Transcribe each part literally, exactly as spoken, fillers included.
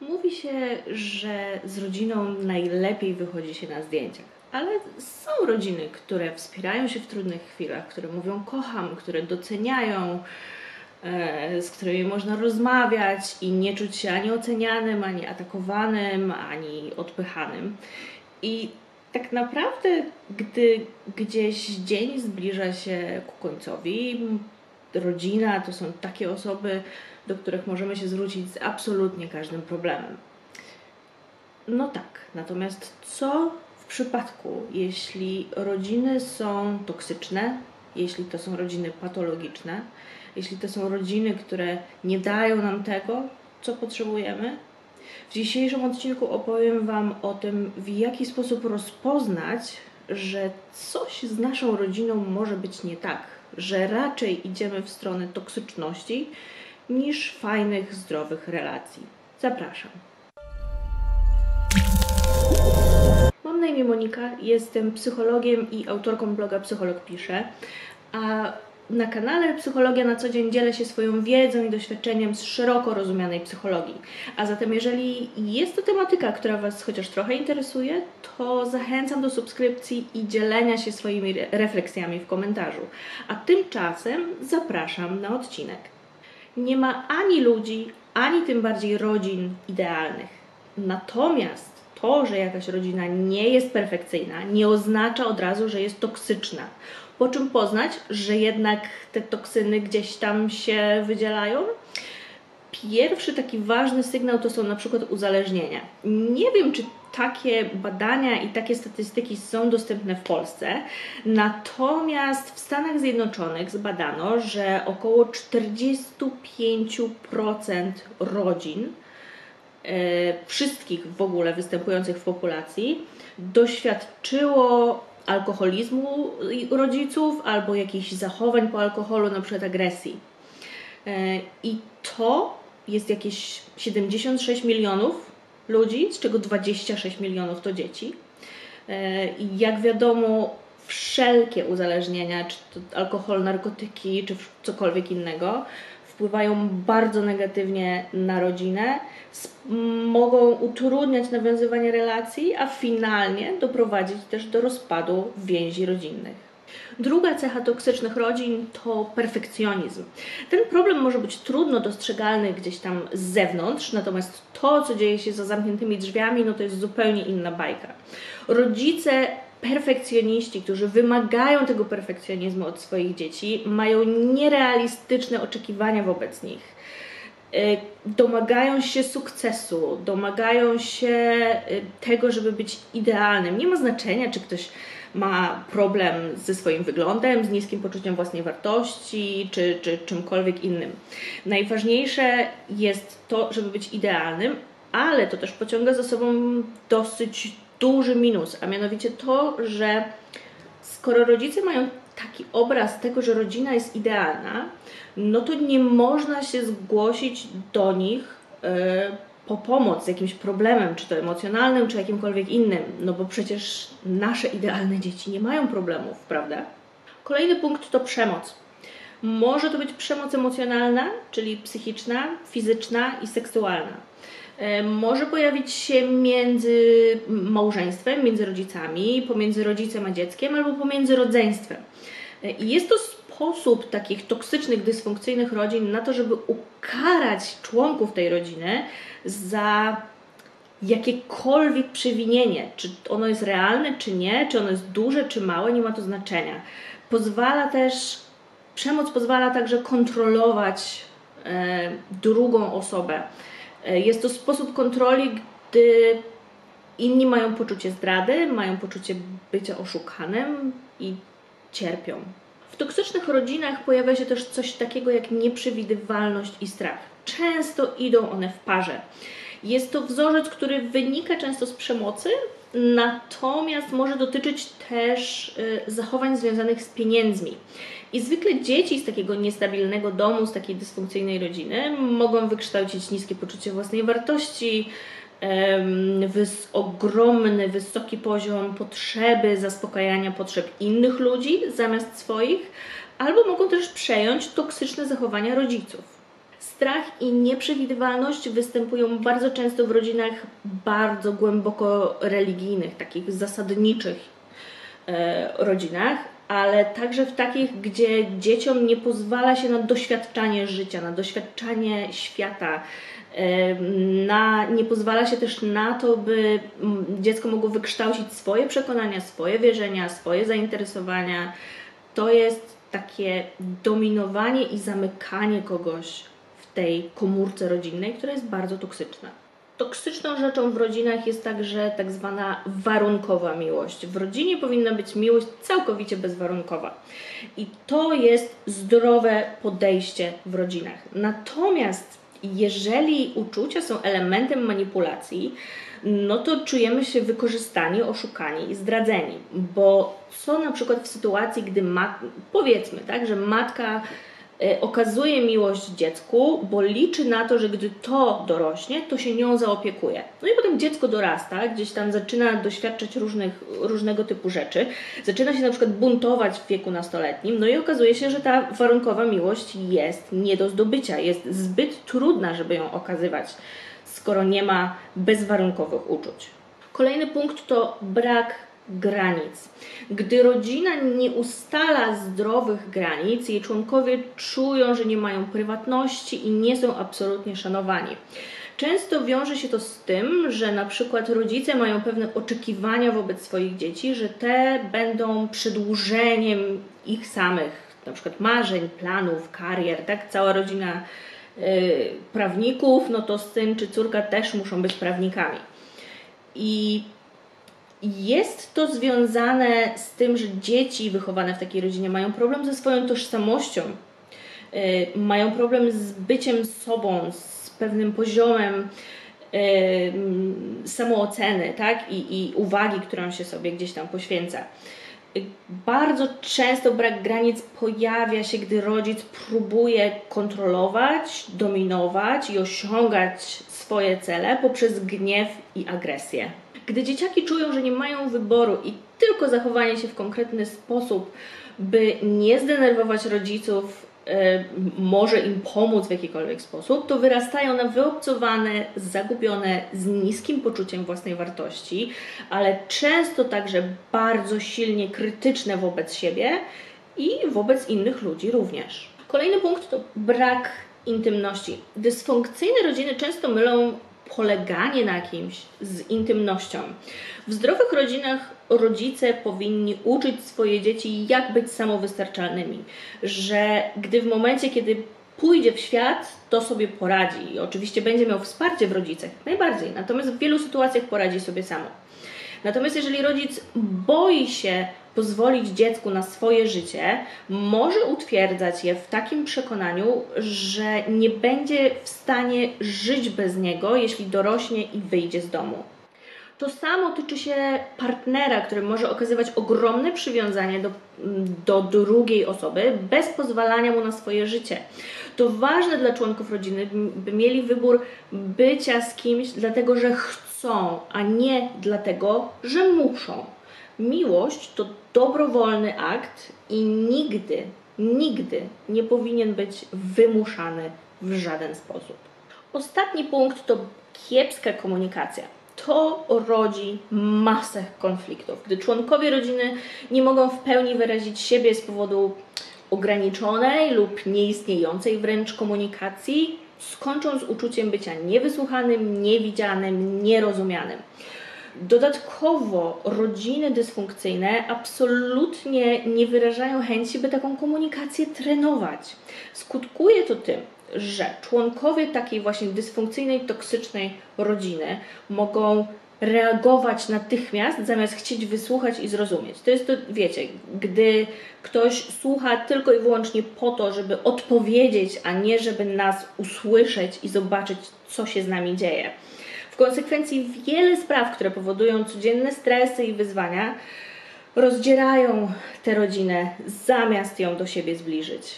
Mówi się, że z rodziną najlepiej wychodzi się na zdjęciach, ale są rodziny, które wspierają się w trudnych chwilach, które mówią kocham, które doceniają, z którymi można rozmawiać i nie czuć się ani ocenianym, ani atakowanym, ani odpychanym. I tak naprawdę, gdy gdzieś dzień zbliża się ku końcowi, rodzina to są takie osoby, do których możemy się zwrócić z absolutnie każdym problemem. No tak, natomiast co w przypadku, jeśli rodziny są toksyczne, jeśli to są rodziny patologiczne, jeśli to są rodziny, które nie dają nam tego, co potrzebujemy? W dzisiejszym odcinku opowiem Wam o tym, w jaki sposób rozpoznać, że coś z naszą rodziną może być nie tak, że raczej idziemy w stronę toksyczności niż fajnych, zdrowych relacji. Zapraszam. Mam na imię Monika, jestem psychologiem i autorką bloga Psycholog Pisze, a na kanale Psychologia na co dzień dzielę się swoją wiedzą i doświadczeniem z szeroko rozumianej psychologii. A zatem jeżeli jest to tematyka, która Was chociaż trochę interesuje, to zachęcam do subskrypcji i dzielenia się swoimi refleksjami w komentarzu. A tymczasem zapraszam na odcinek. Nie ma ani ludzi, ani tym bardziej rodzin idealnych. Natomiast to, że jakaś rodzina nie jest perfekcyjna, nie oznacza od razu, że jest toksyczna. Po czym poznać, że jednak te toksyny gdzieś tam się wydzielają? Pierwszy taki ważny sygnał to są na przykład uzależnienia. Nie wiem, czy takie badania i takie statystyki są dostępne w Polsce, natomiast w Stanach Zjednoczonych zbadano, że około czterdzieści pięć procent rodzin, yy, wszystkich w ogóle występujących w populacji, doświadczyło alkoholizmu rodziców albo jakichś zachowań po alkoholu, na przykład agresji. I to jest jakieś siedemdziesiąt sześć milionów ludzi, z czego dwadzieścia sześć milionów to dzieci. I jak wiadomo, wszelkie uzależnienia, czy to alkohol, narkotyki, czy cokolwiek innego, wpływają bardzo negatywnie na rodzinę, mogą utrudniać nawiązywanie relacji, a finalnie doprowadzić też do rozpadu więzi rodzinnych. Druga cecha toksycznych rodzin to perfekcjonizm. Ten problem może być trudno dostrzegalny gdzieś tam z zewnątrz, natomiast to, co dzieje się za zamkniętymi drzwiami, no to jest zupełnie inna bajka. Rodzice perfekcjoniści, którzy wymagają tego perfekcjonizmu od swoich dzieci, mają nierealistyczne oczekiwania wobec nich. Domagają się sukcesu, domagają się tego, żeby być idealnym. Nie ma znaczenia, czy ktoś ma problem ze swoim wyglądem, z niskim poczuciem własnej wartości, czy, czy czymkolwiek innym. Najważniejsze jest to, żeby być idealnym, ale to też pociąga za sobą dosyć duży minus, a mianowicie to, że skoro rodzice mają taki obraz tego, że rodzina jest idealna, no to nie można się zgłosić do nich yy, po pomoc z jakimś problemem, czy to emocjonalnym, czy jakimkolwiek innym, no bo przecież nasze idealne dzieci nie mają problemów, prawda? Kolejny punkt to przemoc. Może to być przemoc emocjonalna, czyli psychiczna, fizyczna i seksualna. Może pojawić się między małżeństwem, między rodzicami, pomiędzy rodzicem a dzieckiem albo pomiędzy rodzeństwem. I jest to sposób takich toksycznych, dysfunkcyjnych rodzin na to, żeby ukarać członków tej rodziny za jakiekolwiek przewinienie. Czy ono jest realne, czy nie, czy ono jest duże, czy małe, nie ma to znaczenia. Pozwala też, przemoc pozwala także kontrolować e, drugą osobę. Jest to sposób kontroli, gdy inni mają poczucie zdrady, mają poczucie bycia oszukanym i cierpią. W toksycznych rodzinach pojawia się też coś takiego jak nieprzewidywalność i strach. Często idą one w parze. Jest to wzorzec, który wynika często z przemocy, natomiast może dotyczyć też zachowań związanych z pieniędzmi. I zwykle dzieci z takiego niestabilnego domu, z takiej dysfunkcyjnej rodziny mogą wykształcić niskie poczucie własnej wartości, wys- ogromny, wysoki poziom potrzeby zaspokajania potrzeb innych ludzi zamiast swoich, albo mogą też przejąć toksyczne zachowania rodziców. Strach i nieprzewidywalność występują bardzo często w rodzinach bardzo głęboko religijnych, takich zasadniczych e, rodzinach, ale także w takich, gdzie dzieciom nie pozwala się na doświadczanie życia, na doświadczanie świata. Na, nie pozwala się też na to, by dziecko mogło wykształcić swoje przekonania, swoje wierzenia, swoje zainteresowania. To jest takie dominowanie i zamykanie kogoś w tej komórce rodzinnej, która jest bardzo toksyczna. Toksyczną rzeczą w rodzinach jest także tak zwana warunkowa miłość. W rodzinie powinna być miłość całkowicie bezwarunkowa. I to jest zdrowe podejście w rodzinach. Natomiast jeżeli uczucia są elementem manipulacji, no to czujemy się wykorzystani, oszukani i zdradzeni. Bo co na przykład w sytuacji, gdy ma, powiedzmy, tak, że matka y, okazuje miłość dziecku, bo liczy na to, że gdy to dorośnie, to się nią zaopiekuje. No i potem dziecko dorasta, gdzieś tam zaczyna doświadczać różnych, różnego typu rzeczy, zaczyna się na przykład buntować w wieku nastoletnim, no i okazuje się, że ta warunkowa miłość jest nie do zdobycia, jest zbyt trudna, żeby ją okazywać, skoro nie ma bezwarunkowych uczuć. Kolejny punkt to brak granic. Gdy rodzina nie ustala zdrowych granic, jej członkowie czują, że nie mają prywatności i nie są absolutnie szanowani. Często wiąże się to z tym, że na przykład rodzice mają pewne oczekiwania wobec swoich dzieci, że te będą przedłużeniem ich samych, na przykład marzeń, planów, karier, tak? Cała rodzina prawników, no to syn czy córka też muszą być prawnikami. I jest to związane z tym, że dzieci wychowane w takiej rodzinie mają problem ze swoją tożsamością, mają problem z byciem sobą, z pewnym poziomem samooceny, tak? I, i uwagi, którą się sobie gdzieś tam poświęca. Bardzo często brak granic pojawia się, gdy rodzic próbuje kontrolować, dominować i osiągać swoje cele poprzez gniew i agresję. Gdy dzieciaki czują, że nie mają wyboru i tylko zachowanie się w konkretny sposób, by nie zdenerwować rodziców, może im pomóc w jakikolwiek sposób, to wyrastają na wyobcowane, zagubione, z niskim poczuciem własnej wartości, ale często także bardzo silnie krytyczne wobec siebie i wobec innych ludzi również. Kolejny punkt to brak intymności. Dysfunkcyjne rodziny często mylą poleganie na kimś z intymnością. W zdrowych rodzinach rodzice powinni uczyć swoje dzieci, jak być samowystarczalnymi, że gdy w momencie, kiedy pójdzie w świat, to sobie poradzi i oczywiście będzie miał wsparcie w rodzicach, najbardziej, natomiast w wielu sytuacjach poradzi sobie samo. Natomiast jeżeli rodzic boi się pozwolić dziecku na swoje życie, może utwierdzać je w takim przekonaniu, że nie będzie w stanie żyć bez niego, jeśli dorośnie i wyjdzie z domu. To samo tyczy się partnera, który może okazywać ogromne przywiązanie do, do drugiej osoby bez pozwalania mu na swoje życie. To ważne dla członków rodziny, by mieli wybór bycia z kimś dlatego, że chcą, a nie dlatego, że muszą. Miłość to dobrowolny akt i nigdy, nigdy nie powinien być wymuszany w żaden sposób. Ostatni punkt to kiepska komunikacja. To rodzi masę konfliktów, gdy członkowie rodziny nie mogą w pełni wyrazić siebie z powodu ograniczonej lub nieistniejącej wręcz komunikacji, skończą z uczuciem bycia niewysłuchanym, niewidzianym, nierozumianym. Dodatkowo rodziny dysfunkcyjne absolutnie nie wyrażają chęci, by taką komunikację trenować. Skutkuje to tym, że członkowie takiej właśnie dysfunkcyjnej, toksycznej rodziny mogą reagować natychmiast, zamiast chcieć wysłuchać i zrozumieć. To jest to, wiecie, gdy ktoś słucha tylko i wyłącznie po to, żeby odpowiedzieć, a nie żeby nas usłyszeć i zobaczyć, co się z nami dzieje. W konsekwencji wiele spraw, które powodują codzienne stresy i wyzwania, rozdzierają tę rodzinę, zamiast ją do siebie zbliżyć.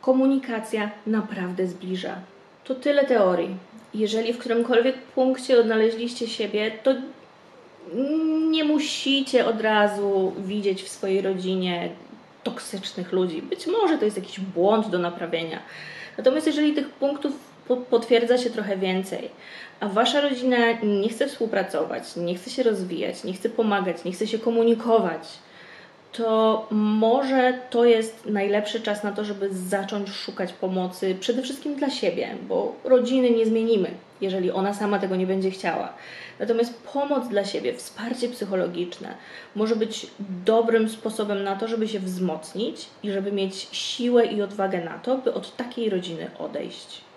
Komunikacja naprawdę zbliża. To tyle teorii. Jeżeli w którymkolwiek punkcie odnaleźliście siebie, to nie musicie od razu widzieć w swojej rodzinie toksycznych ludzi. Być może to jest jakiś błąd do naprawienia. Natomiast jeżeli tych punktów potwierdza się trochę więcej, a wasza rodzina nie chce współpracować, nie chce się rozwijać, nie chce pomagać, nie chce się komunikować, to może to jest najlepszy czas na to, żeby zacząć szukać pomocy przede wszystkim dla siebie, bo rodziny nie zmienimy, jeżeli ona sama tego nie będzie chciała. Natomiast pomoc dla siebie, wsparcie psychologiczne może być dobrym sposobem na to, żeby się wzmocnić i żeby mieć siłę i odwagę na to, by od takiej rodziny odejść.